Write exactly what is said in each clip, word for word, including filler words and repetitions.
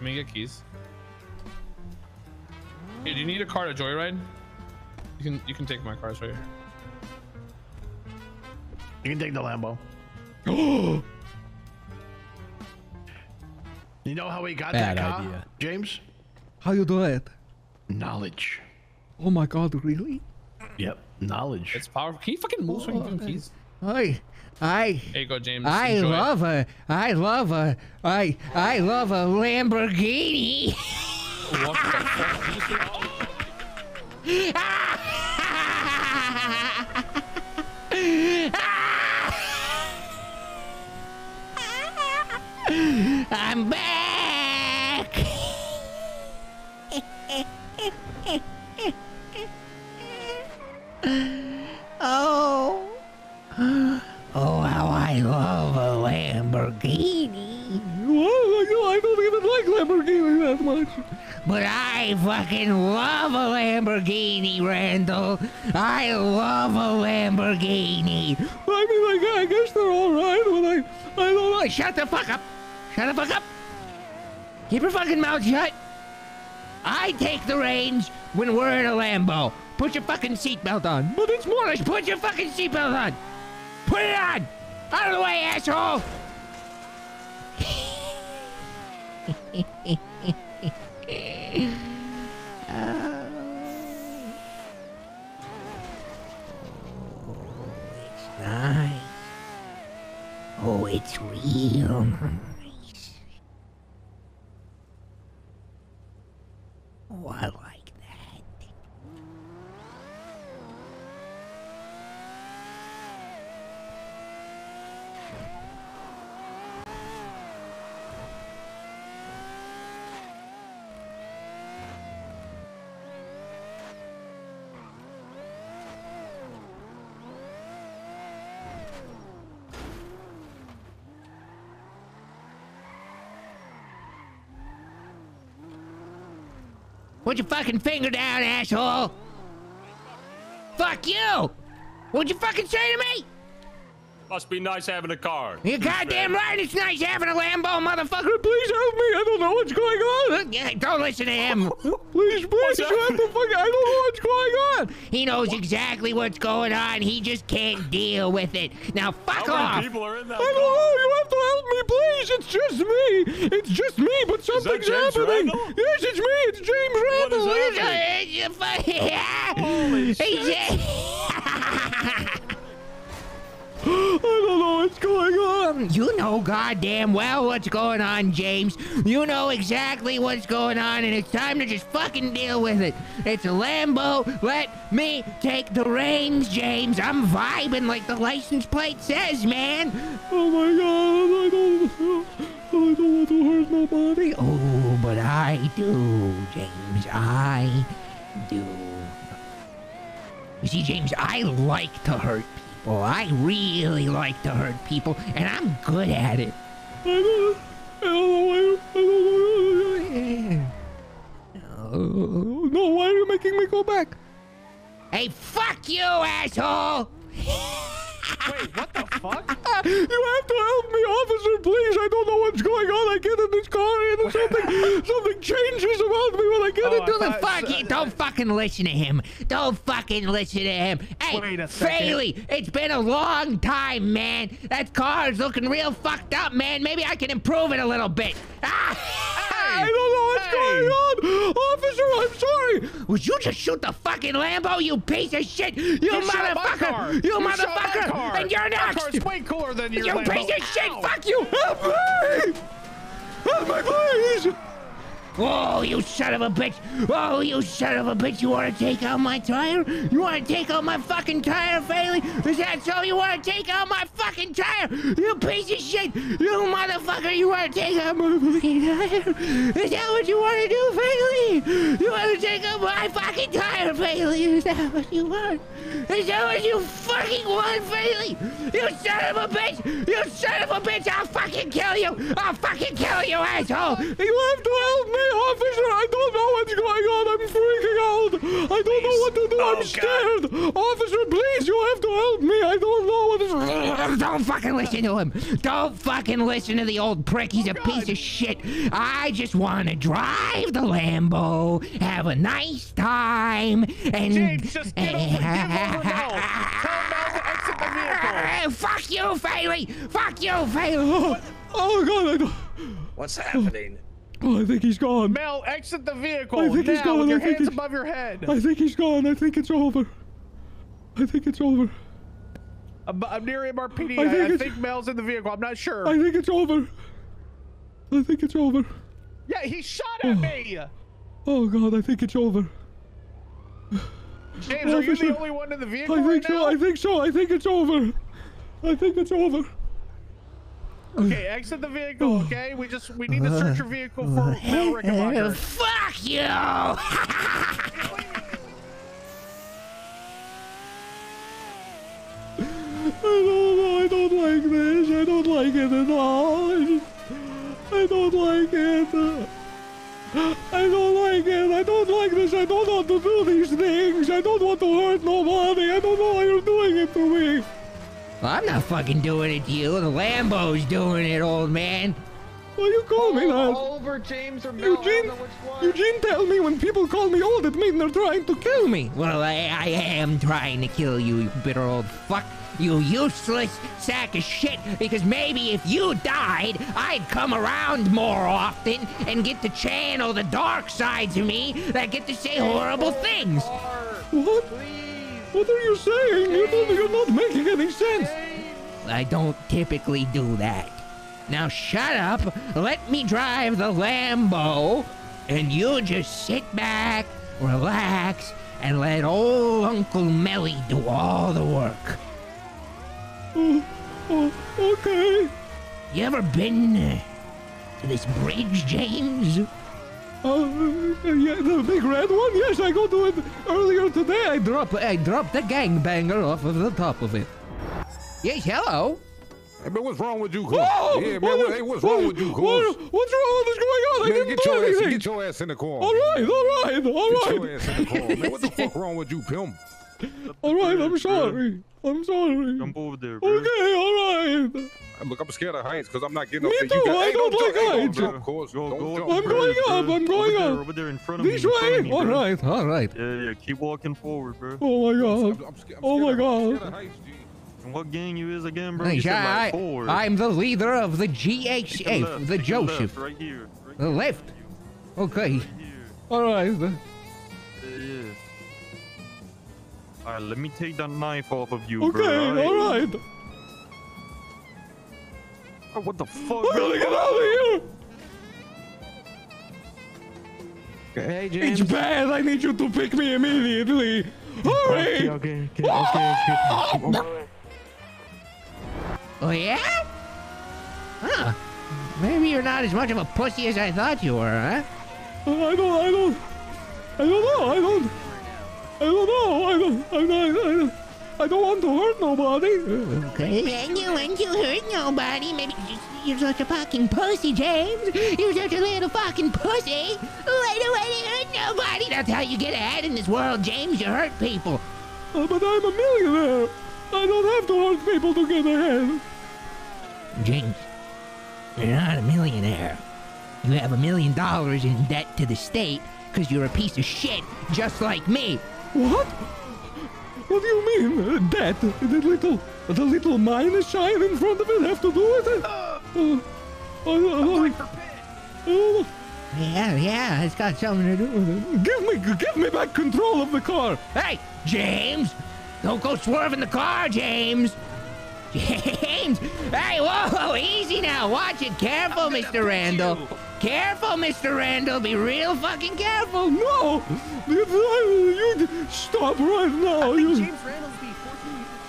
Let me get keys. Hey, do you need a car to joyride? You can you can take my cars right here. You can take the Lambo. You know how we got Bad that car, idea. James? How you do it? Knowledge. Oh my God! Really? Yep. Knowledge. It's powerful. Can you fucking move so you can give him keys? Hi. I there you go, James. I Enjoy love it. a I love a I I love a Lamborghini. What the fuck? I'm back. Oh. Oh, how I love a Lamborghini. Oh, no, I don't even like Lamborghini that much. But I fucking love a Lamborghini, Randall. I love a Lamborghini. I mean, like, I guess they're all right, but I, I don't like... Shut the fuck up. Shut the fuck up. Keep your fucking mouth shut. I take the reins when we're in a Lambo. Put your fucking seatbelt on. But it's Moorish. Put your fucking seatbelt on. Put it on! Out of the way, asshole! Oh, it's nice. Oh, it's real nice. Oh, I like that. Put your fucking finger down, asshole! Fuck you! What'd you fucking say to me? Must be nice having a car. You're goddamn right it's nice having a Lambo, motherfucker! Please help me! I don't know what's going on! Yeah, don't listen to him! Please, please, what the fuck? I don't know what's going on! He knows exactly what's going on, he just can't deal with it. Now fuck How off! How many people are in that I car? Don't know, you have to help me, please! It's just me! It's just me, but something's happening! Randall? Yes, it's me! It's James Randall! What is happening? Holy shit! I don't know what's going on. You know goddamn well what's going on, James. You know exactly what's going on, and it's time to just fucking deal with it. It's a Lambo. Let me take the reins, James. I'm vibing like the license plate says, man. Oh, my God. I don't, I don't want to hurt nobody. Oh, but I do, James. I do. You see, James, I like to hurt people. Well, I really like to hurt people, and I'm good at it. I don't, I don't, I don't, I don't. No, why are you making me go back? Hey, fuck you, asshole! Wait, what the fuck? You have to help me, officer, please. I don't know what's going on. I get in this car and something something changes about me when I get oh, into the fuck. So, don't fucking listen to him. Don't fucking listen to him. Hey, Fraley, it's been a long time, man. That car is looking real fucked up, man. Maybe I can improve it a little bit. Ah! I don't know what's hey. going on! Officer, I'm sorry! Would you just shoot the fucking Lambo, you piece of shit? You, you motherfucker! You, you motherfucker! And you're next! That car's way cooler than your you Lambo. You piece of shit! Ow. Fuck you! Help me! Help me, please! Oh, you son of a bitch! Oh, you son of a bitch! You want to take out my tire? You want to take out my fucking tire, Bailey? Is that so? You want to take out my fucking tire? You piece of shit! You motherfucker! You want to take out my fucking tire? Is that what you want to do, Bailey? You want to take out my fucking tire, Bailey? Is that what you want? Is that what you fucking want, Bailey? You son of a bitch! You son of a bitch! I'll fucking kill you! I'll fucking kill you, asshole! You have to help me! Officer, I don't know what's going on. I'm freaking out. I don't Please. know what to do. Oh, I'm God. scared! Officer, please, you have to help me! I don't know what is... Don't fucking listen to him! Don't fucking listen to the old prick! He's oh, a God. piece of shit! I just want to drive the Lambo, have a nice time, and... James, just get over, get over now! Turn down the exit the vehicle! Fuck you, Fairy! Fuck you, Fairy! What? Oh, God, I don't... What's happening? Oh, I think he's gone. Mel, exit the vehicle. I think now, he's gone. With your I think hands above your head. I think he's gone. I think it's over. I think it's over. I'm, I'm near M R P D. I, I, think, I think Mel's in the vehicle. I'm not sure. I think it's over. I think it's over. Yeah, he shot at oh. me. Oh, God. I think it's over. James, are you the only one in the vehicle I think right so. now? I think so. I think it's over. I think it's over. Okay, exit the vehicle, okay? We just, we need to search your vehicle for Mel Rickenbacker. Fuck you! I don't know, I don't like this. I don't like it at all. I, just, I don't like it. I don't like it. I don't like this. I don't want to do these things. I don't want to hurt nobody. I don't know why you're doing it to me. Well, I'm not fucking doing it to you. The Lambo's doing it, old man. Well, you call me that. Over, James or Mel, Eugene, Eugene tell me when people call me old, it means they're trying to kill me. Well, I, I am trying to kill you, you bitter old fuck. You useless sack of shit. Because maybe if you died, I'd come around more often and get to channel the dark sides of me that get to say horrible things. What? What are you saying? You're not, you're not making any sense. I don't typically do that. Now shut up, let me drive the Lambo, and you just sit back, relax, and let old Uncle Melly do all the work. Oh, oh, okay. You ever been to this bridge, James? Oh, uh, yeah, the big red one? Yes, I go to it earlier today. I dropped I dropped the gangbanger off of the top of it. Yes, hello. Hey, man, what's wrong with you, Cool? Oh, yeah, man, what what, hey, what's wrong what, with you, Cool? What, what's wrong? What's going on? Man, I didn't get do your anything. Ass, get your ass in the corner. All right, all right, all right. Get your ass in the corner, man. What the fuck wrong with you, pimp? All right, I'm sorry. I'm sorry. Jump over there, bro. Okay, all right. Look, I'm scared of heights because I'm not getting up there. Me too. I don't like heights. Of course. Go, go. I'm going up. I'm going up. Over there in front of me. This way. All right. All right. Yeah, yeah. Keep walking forward, bro. Oh my God. Oh my God. What gang you is again, bro? I'm the leader of the G H F, the Joseph. Right here. The left. Okay. All right. Yeah. All right, let me take that knife off of you, okay, bro. Okay, all right. Oh, what the fuck? I'm gonna get out of here! Hey, James. It's bad. I need you to pick me immediately. Hurry! Okay, okay, okay, okay, okay, okay. Oh, yeah? Huh. Maybe you're not as much of a pussy as I thought you were, huh? I don't, I don't... I don't know, I don't... I don't know. I don't. I don't. I don't, I don't want to hurt nobody. Okay. And you want to hurt nobody? Maybe you're such a fucking pussy, James. You're such a little fucking pussy. Why do I hurt nobody? That's how you get ahead in this world, James. You hurt people. Oh, but I'm a millionaire. I don't have to hurt people to get ahead. James, you're not a millionaire. You have a million dollars in debt to the state because you're a piece of shit, just like me. What? What do you mean? Uh, that? The little, the little minus sign in front of it have to do with it? Uh, uh, uh, uh, uh, yeah, yeah, it's got something to do with it. Give me, give me back control of the car. Hey, James! Don't go swerving the car, James. James! Hey, whoa, easy now. Watch it. Careful, Mister Randall. You. Careful, Mister Randall. Be real fucking careful. No! You, you stop right now. You, James Randall's be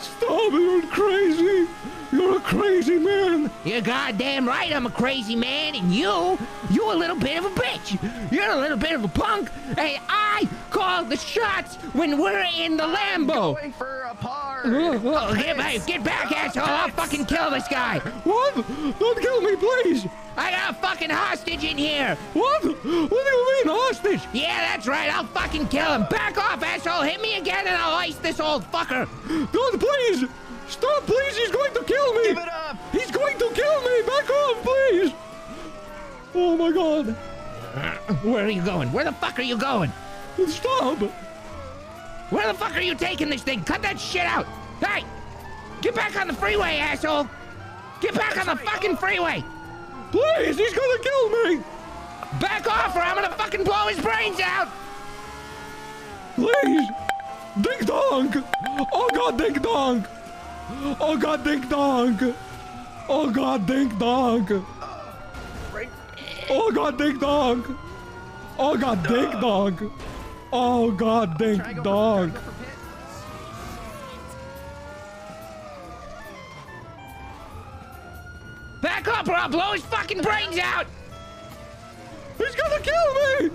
stop. You're crazy. You're a crazy man. You're goddamn right I'm a crazy man. And you, you a little bit of a bitch. You're a little bit of a punk. Hey, I called the shots when we're in the Lambo. I'm going for a par. Oh, get back, get back, asshole! I'll fucking kill this guy! What? Don't kill me, please! I got a fucking hostage in here! What? What do you mean, hostage? Yeah, that's right, I'll fucking kill him! Back off, asshole! Hit me again and I'll ice this old fucker! Don't, please! Stop, please! He's going to kill me! Give it up! He's going to kill me! Back off, please! Oh, my God. Where are you going? Where the fuck are you going? Stop! Where the fuck are you taking this thing? Cut that shit out! Hey! Get back on the freeway, asshole! Get back on the fucking freeway! Please! He's gonna kill me! Back off or I'm gonna fucking blow his brains out! Please! Ding dong! Oh God, ding dong! Oh God, ding dong! Oh God, ding dong! Oh God, ding dong! Oh God, ding dong! Oh God, ding dong! Back up or I'll blow his fucking brains out! He's gonna kill me!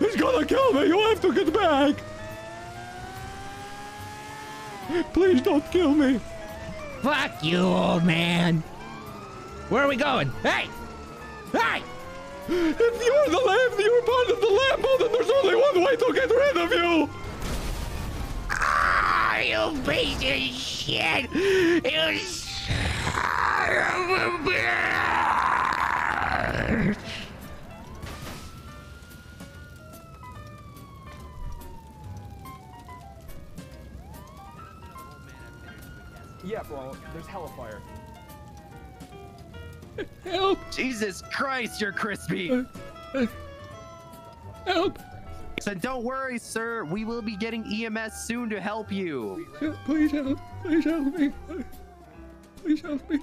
He's gonna kill me! You have to get back! Please don't kill me! Fuck you, old man! Where are we going? Hey! Hey! If you're the lamb, you're part of the Lambo, then there's only one way to get rid of you! Ah, you piece of shit! You son of a bitch! Yeah, bro, there's hellfire. Help! Jesus Christ, you're crispy! Uh, uh, help! So don't worry, sir. We will be getting E M S soon to help you. Please help. Please help me. Please help me.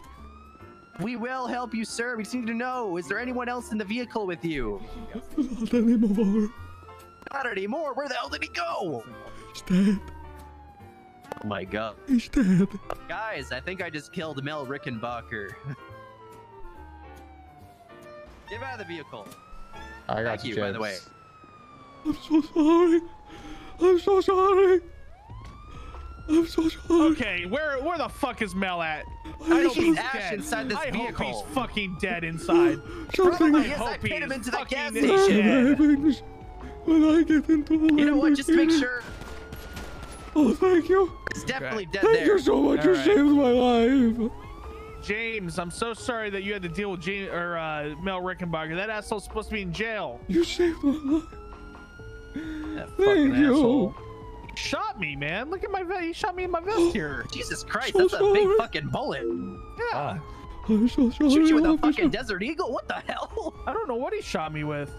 We will help you, sir. We just need to know, is there anyone else in the vehicle with you? Not anymore. Not anymore? Where the hell did he go? He's dead. Oh my God. He's dead. Guys, I think I just killed Mel Rickenbacker. Get out of the vehicle. I got Thank you, James. By the way. I'm so sorry. I'm so sorry. I'm so sorry. Okay, where where the fuck is Mel at? I, I hope he's ash dead. inside this I vehicle. I hope he's fucking dead inside. Something. I yes, hope I pin him into the gas station. When I get into a You know what? Just to make sure. Oh, thank you. It's definitely okay. dead thank there. Thank you so much. All you right. saved my life. James, I'm so sorry that you had to deal with James, or, uh, Mel Rickenbacker. That asshole's supposed to be in jail. You saved my life. That fucking Thank asshole. You. He shot me, man. Look at my vest. He shot me in my vest here. Jesus Christ, so that's sorry. a big fucking bullet. Yeah. I'm so sorry. Shoot you with a fucking Desert Eagle? What the hell? I don't know what he shot me with.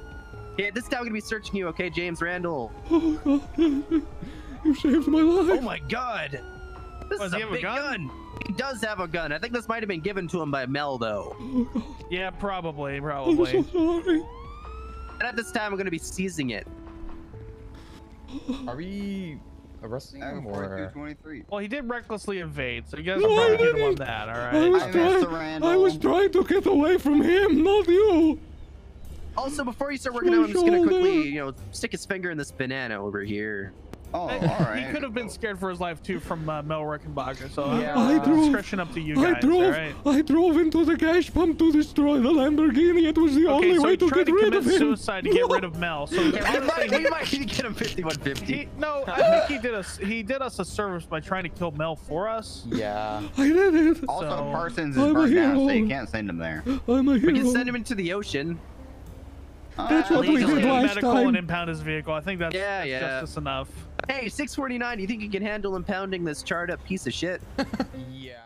Yeah, this time I'm gonna be searching you, okay, James Randall? Oh, God. You saved my life. Oh, my God. This what, is a big a gun. gun. He does have a gun. I think this might have been given to him by Mel, though. Oh, yeah, probably, probably. I'm so sorry. And at this time, I'm going to be seizing it. Are we arresting him or? Well, he did recklessly evade, so you guys no, are probably going to want that, all right? I was, trying, I was trying to get away from him, not you. Also, before you start working on him, I'm just going to quickly, you know, stick his finger in this banana over here. Oh, all right. He could have been scared for his life too from uh, Mel Rickenbacker, so uh, yeah, I drove, discretion up to you guys. I drove, all right? I drove into the gas pump to destroy the Lamborghini. It was the okay, only so way to get to rid of him. Suicide to get rid of Mel. So honestly, we might get him fifty-one fifty. He, no, I think he did us. He did us a service by trying to kill Mel for us. Yeah, I did it. Also, so, Parsons is burned down, so you can't send him there. I'm a hero. We can send him into the ocean. That's uh, what we did last medical time. And impound his vehicle. I think that's, yeah, that's yeah. justice enough. Hey, six forty-nine, do you think you can handle impounding this charred up piece of shit? Yeah.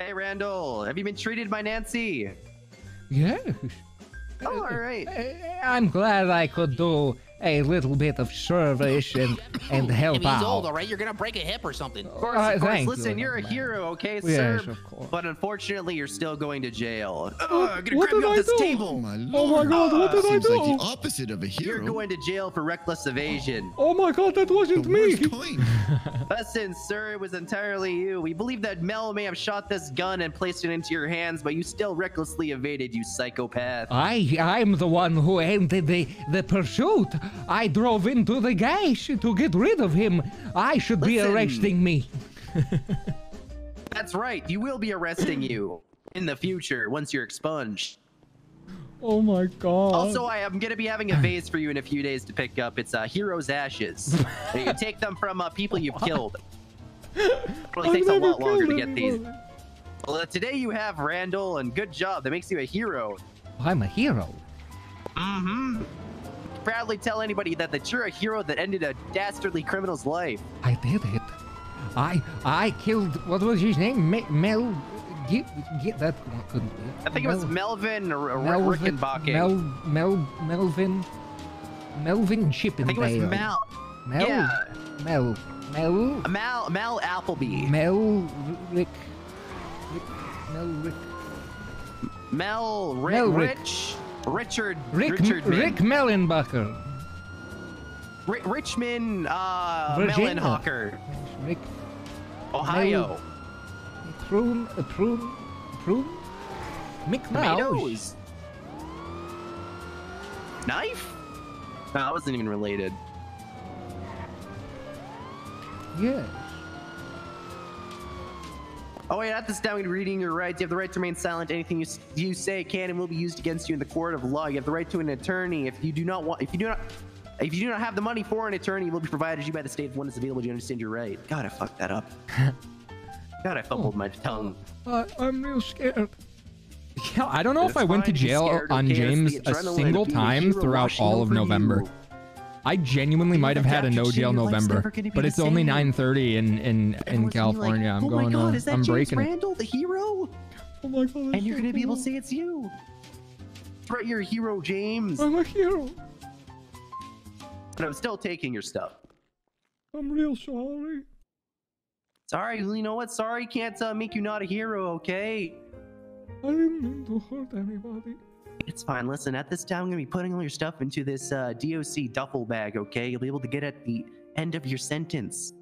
Hey, Randall, have you been treated by Nancy? Yeah. Oh, all right. I'm glad I could do a little bit of service and, and help I mean, he's out. He's old, all right? You're going to break a hip or something. Of course, of course. Uh, Listen, you, you're a man. hero, okay, yes, sir? Of course. But unfortunately, you're still going to jail. What, uh, I'm going to grab you off this do? table. Oh, my, oh my God, what did uh, I seems do? Seems like the opposite of a hero. You're going to jail for reckless evasion. Oh, my God, that wasn't the me. Listen, sir, it was entirely you. We believe that Mel may have shot this gun and placed it into your hands, but you still recklessly evaded, you psychopath. I, I'm the one who ended the, the pursuit. I drove into the gash to get rid of him. I should Listen. be arresting me. That's right. You will be arresting you in the future once you're expunged. Oh my god. Also, I am going to be having a vase for you in a few days to pick up. It's uh, heroes' ashes. You take them from uh, people you've killed. It really takes a lot longer to get these. Well, uh, today you have Randall, and good job. That makes you a hero. I'm a hero. Mm-hmm. Proudly tell anybody that, that you're a hero that ended a dastardly criminal's life. I did it. I I killed, what was his name? Me, Mel, get, get that one. I think Mel, it was Melvin or Melvin, Rickenbacker. Mel, Mel, Melvin, Melvin Chippendale. I think it was Mel. Mel, yeah. Mel, Mel. Mel, Mel Appleby. Mel Rick, Rick, Mel Rick. Mel Rick, Mel Rick. Rich. Richard Rick, Richard Rick Mellenbacher. R Richmond uh Virginia. Mellenhocker. Rick Ohio. Prune uh, prune prune McNaugh's knife? No, I wasn't even related. Yes. Oh, wait, at this time, we're reading your rights. You have the right to remain silent. Anything you you say can and will be used against you in the court of law. You have the right to an attorney. If you do not want, if you do not, if you do not have the money for an attorney, it will be provided to you by the state if one is available. Do you understand your right? God, I fucked that up. God, I fumbled oh, my tongue. Uh, I'm real scared. Yeah, I don't know if I went to jail on James a single time throughout all of November. You. I genuinely might have had a no jail November, but it's only nine thirty in in in California. I'm going on. I'm breaking. Oh my God, is that James Randall, the hero? Oh my God! And you're gonna be able to say it's you. Right, you're a hero, James. I'm a hero. But I'm still taking your stuff. I'm real sorry. Sorry, you know what? Sorry can't uh, make you not a hero, okay? I didn't mean to hurt anybody. It's fine. Listen, at this time, I'm going to be putting all your stuff into this uh, D O C duffel bag, okay? You'll be able to get at the end of your sentence.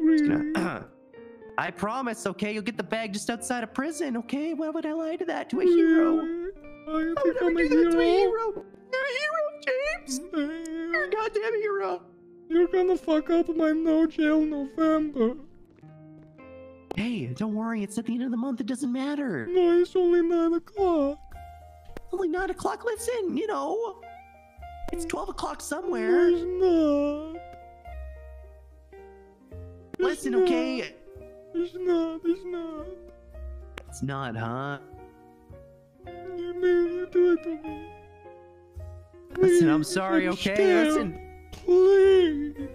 Gonna, I promise, okay? You'll get the bag just outside of prison, okay? Why would I lie to that? To a hero? I would never do that to a hero. You're a hero, James. You're a goddamn hero. You're going to fuck up my no jail November. Hey, don't worry. It's at the end of the month. It doesn't matter. No, it's only nine o'clock. Only nine o'clock. Listen, you know, it's twelve o'clock somewhere. It's not. It's Listen, not. okay. It's not. It's not. It's not, huh? You mean you do it to me? Please, Listen, I'm sorry. I'm okay, scared. Listen. Please.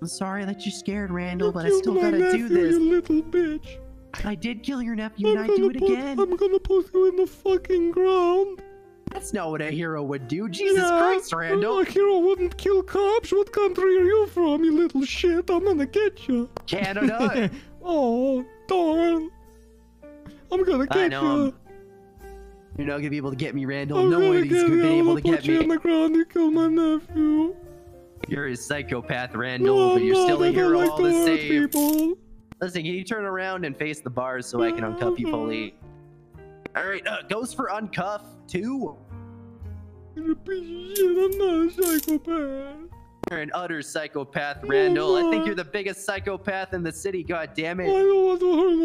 I'm sorry that you're scared, Randall, you but I still gotta nephew, do this. You little bitch. I did kill your nephew, I'm and I do it put, again. I'm gonna put you in the fucking ground. That's not what a hero would do. Jesus yeah, Christ, Randall. A hero wouldn't kill cops. What country are you from, you little shit? I'm gonna get you. Canada. Oh, darn. I'm gonna get I know, you. I'm... You're not gonna be able to get me, Randall. I'm no way he's gonna be able to get me. I'm gonna put you in the ground and kill my nephew. You're a psychopath, Randall, no, but you're no, still a hero like all the, the same. People. Listen, can you turn around and face the bars so I can uncuff you fully? Alright, uh, goes for uncuff two. You're a piece of shit, I'm not a psychopath. You're an utter psychopath, Randall. I think you're the biggest psychopath in the city, goddammit. I don't want to hurt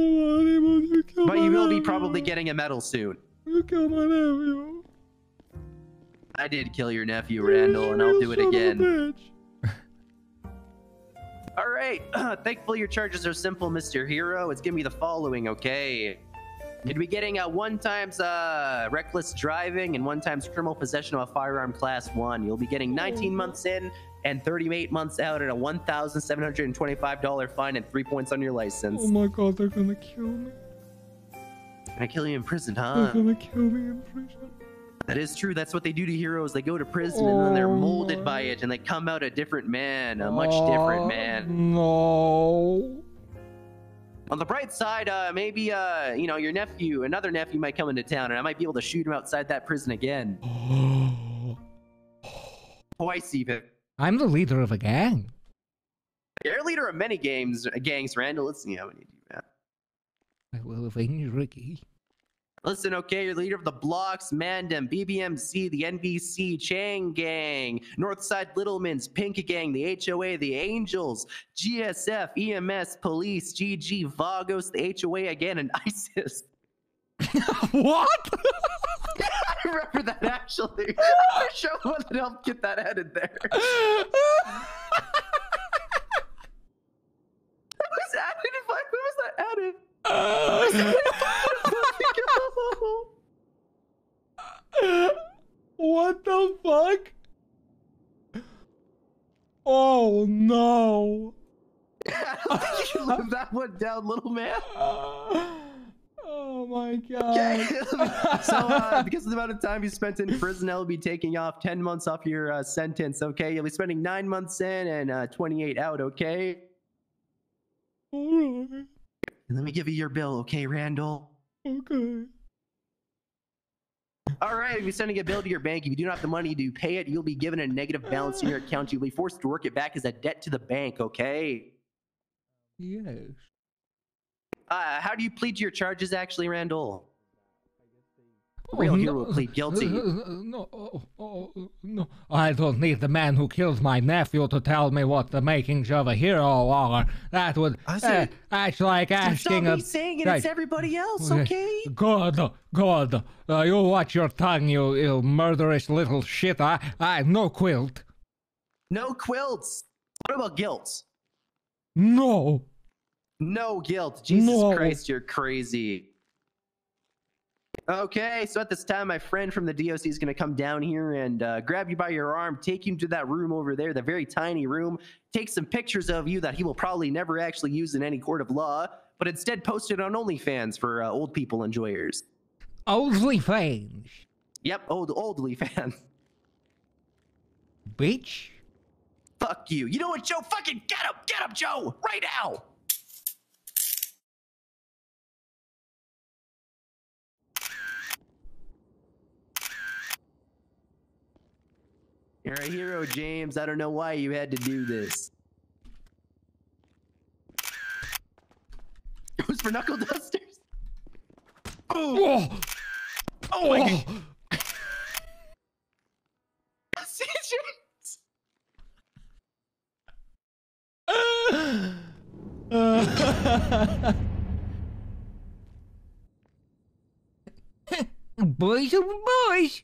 nobody, but you kill my nephew. But you will be probably getting a medal soon. You killed my nephew. I did kill your nephew, Randall, and I'll do it again. All right. Uh, thankfully, your charges are simple, Mister Hero. It's gonna be the following, okay? You'd be getting a one times uh, reckless driving and one times criminal possession of a firearm class one. You'll be getting nineteen months in and thirty-eight months out at a one thousand seven hundred and twenty-five dollar fine and three points on your license. Oh my God, they're gonna kill me. Gonna kill you in prison, huh? They're gonna kill me in prison. That is true. That's what they do to heroes. They go to prison oh, and then they're molded by it and they come out a different man, a much uh, different man. No. On the bright side, uh, maybe, uh, you know, your nephew, another nephew might come into town and I might be able to shoot him outside that prison again. Twice even. I'm the leader of a gang. You're a leader of many games, gangs, Randall. Let's see how many do you have. I will avenge Ricky. Listen, okay, your leader of the Blocks, Mandem, B B M C, the N V C, Chang Gang, Northside Littlemans, Pink Gang, the H O A, the Angels, G S F, E M S, Police, G G, Vagos, the H O A again, and ISIS. What? I remember that, actually. I show one that helped get that added there. It was added. What was that added? Uh, what the fuck? Oh no! I don't think you live that one down, little man. Uh, oh my god! Okay. So, uh, because of the amount of time you spent in prison, I'll be taking off ten months off your uh, sentence. Okay, you'll be spending nine months in and uh, twenty-eight out. Okay. Alright. Let me give you your bill, okay, Randall? Okay. All right, if you're sending a bill to your bank, if you do not have the money to pay it, you'll be given a negative balance in your account. You'll be forced to work it back as a debt to the bank, okay? Yes. Uh, how do you plead to your charges, actually, Randall? Oh, Real no. hero will plead guilty. No, oh, oh, no, I don't need the man who killed my nephew to tell me what the makings of a hero are. That would I see. Uh, that's like asking. Stop me saying it. Like, it's everybody else, okay? Good, good. Uh, you watch your tongue, you, you murderous little shit. I, I, no quilt. No quilts. What about guilt? No. No guilt. Jesus no. Christ, you're crazy. Okay, so at this time, my friend from the D O C is going to come down here and uh, grab you by your arm, take you to that room over there, the very tiny room, take some pictures of you that he will probably never actually use in any court of law, but instead post it on OnlyFans for uh, old people enjoyers. OnlyFans? Yep, old OnlyFans. Bitch? Fuck you. You know what, Joe? Fucking get him! Get him, Joe! Right now! You're a hero, James. I don't know why you had to do this. It was for knuckle dusters. Oh! Whoa. Oh my god! See, James. Uh, uh, boys, oh boys.